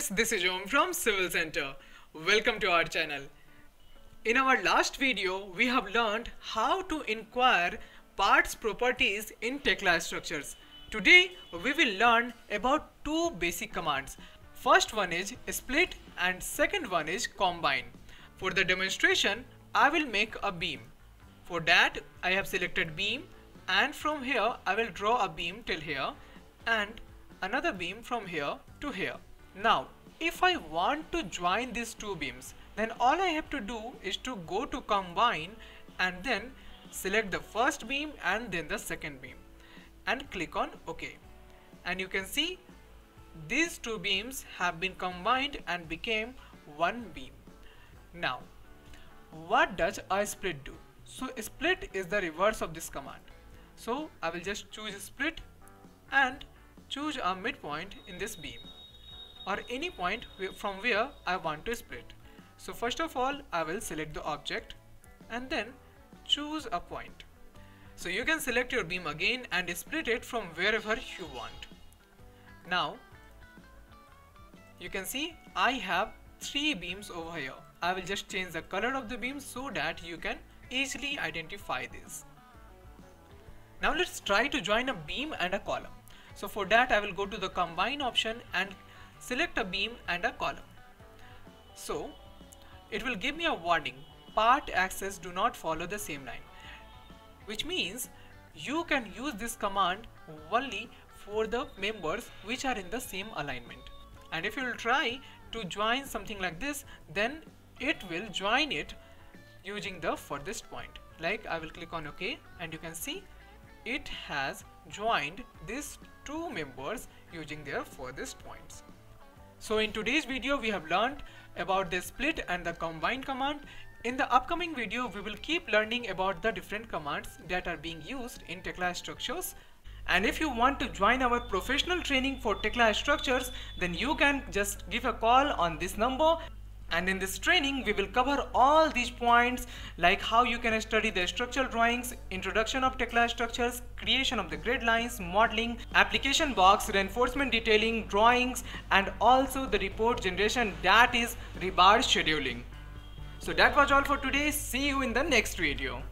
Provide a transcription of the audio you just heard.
students, this is Om from Civil Center. Welcome to our channel. In our last video, we have learned how to inquire parts properties in Tekla structures. Today, we will learn about two basic commands. First one is split and second one is combine. For the demonstration, I will make a beam. For that, I have selected beam and from here, I will draw a beam till here and another beam from here to here. Now, if I want to join these two beams, then all I have to do is to go to combine and then select the first beam and then the second beam and click on OK. And you can see these two beams have been combined and became one beam. Now, what does a split do? So, split is the reverse of this command. So, I will just choose split and choose a midpoint in this beam or any point from where I want to split. So first of all, I will select the object and then choose a point. So you can select your beam again and split it from wherever you want. Now you can see I have three beams over here. I will just change the color of the beam so that you can easily identify this. Now let's try to join a beam and a column. So for that, I will go to the combine option and select a beam and a column. So it will give me a warning, part axes do not follow the same line, which means you can use this command only for the members which are in the same alignment. And if you will try to join something like this, then it will join it using the furthest point. Like I will click on OK and you can see it has joined these two members using their furthest points. So in today's video, we have learned about the split and the combine command. In the upcoming video, we will keep learning about the different commands that are being used in Tekla structures. And if you want to join our professional training for Tekla structures, then you can just give a call on this number. And in this training, we will cover all these points like how you can study the structural drawings, introduction of Tekla structures, creation of the grid lines, modeling, application box, reinforcement detailing, drawings, and also the report generation, that is rebar scheduling. So that was all for today. See you in the next video.